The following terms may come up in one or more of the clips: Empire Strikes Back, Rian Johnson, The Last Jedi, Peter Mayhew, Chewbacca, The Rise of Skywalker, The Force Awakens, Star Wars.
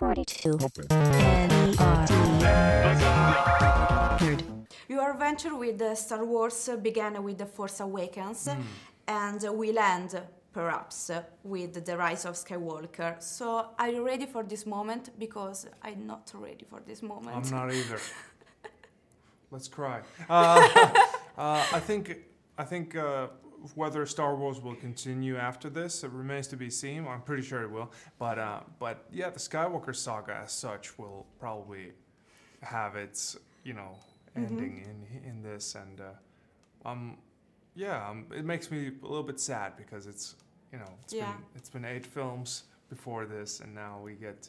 42. Your adventure with Star Wars began with The Force Awakens, and we land, perhaps, with The Rise of Skywalker. So, are you ready for this moment? Because I'm not ready for this moment. I'm not either. Let's cry. I think whether Star Wars will continue after this, it remains to be seen. I'm pretty sure it will. But yeah, the Skywalker saga as such will probably have its, you know, ending in this, and it makes me a little bit sad because it's, you know, it's been 8 films before this, and now we get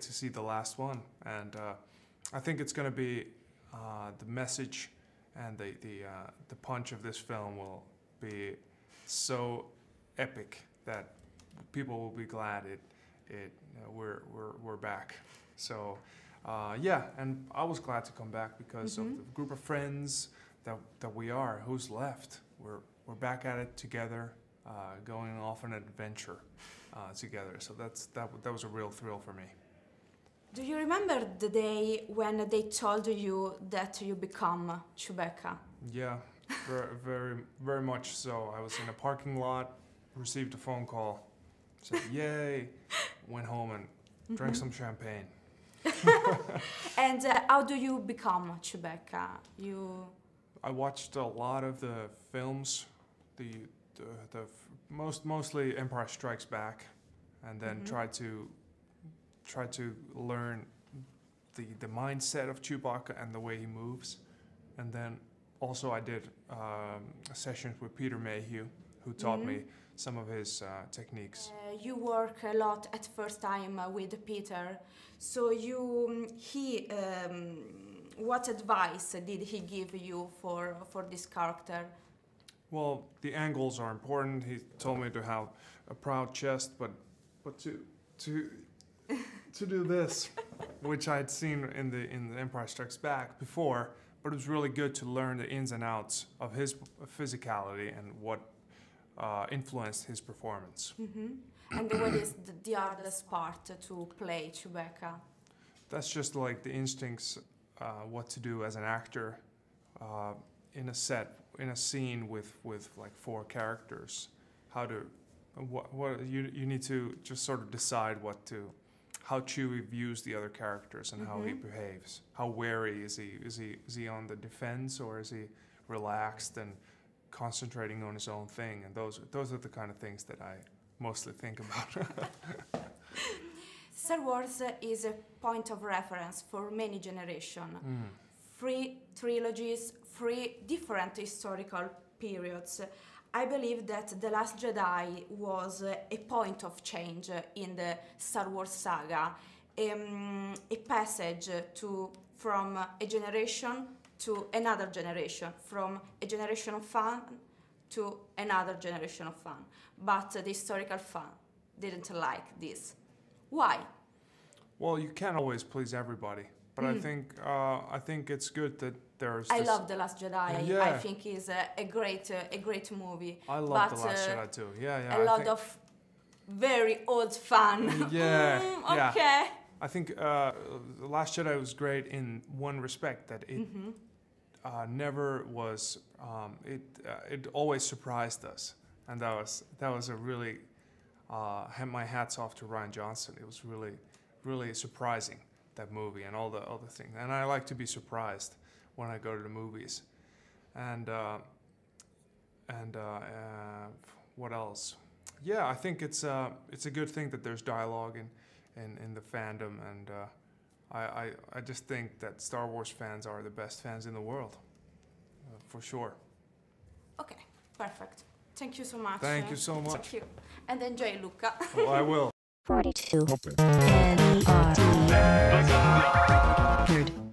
to see the last one, and I think it's going to be the message and the punch of this film will be so epic that people will be glad we're back. So yeah, and I was glad to come back because of the group of friends that we are. Who's left? We're back at it together, going off on an adventure together. So that was a real thrill for me. Do you remember the day when they told you that you become Chewbacca? Yeah, very, very, very much so. I was in a parking lot, received a phone call, said yay, went home and drank some champagne. And how do you become Chewbacca? I watched a lot of the films, mostly Empire Strikes Back, and then tried to learn the mindset of Chewbacca and the way he moves. And then also I did sessions with Peter Mayhew, who taught me some of his techniques. You work a lot at first time with Peter. So what advice did he give you for this character? Well, the angles are important. He told me to have a proud chest, but to do this, which I'd seen in the Empire Strikes Back before. But it was really good to learn the ins and outs of his physicality and what influenced his performance. And what is the hardest part to play Chewbacca? That's just like the instincts, what to do as an actor in a set, in a scene with like 4 characters. How to, what you need to just sort of decide how Chewie views the other characters and how he behaves. How wary is he? Is he on the defense, or is he relaxed and concentrating on his own thing? And those are the kind of things that I mostly think about. Star Wars is a point of reference for many generations. 3 trilogies, 3 different historical periods. I believe that The Last Jedi was a point of change in the Star Wars saga, a passage from a generation to another generation, from a generation of fan to another generation of fan. But the historical fan didn't like this. Why? Well, you can't always please everybody, but I think it's good that there's. I love The Last Jedi. Yeah. I think it's a great movie. I love The Last Jedi too. Yeah, yeah. A lot of very old fan. Yeah. Okay. Yeah. I think The Last Jedi was great in one respect, that it never was. It always surprised us, and that was a really. Had my hats off to Rian Johnson. It was really, really surprising, that movie and all the other things. And I like to be surprised when I go to the movies. What else? Yeah, I think it's a good thing that there's dialogue in the fandom, and I just think that Star Wars fans are the best fans in the world, for sure. Okay, perfect. Thank you so much. Thank you so much. Thank you. And enjoy, Luca. Well, I will. 42.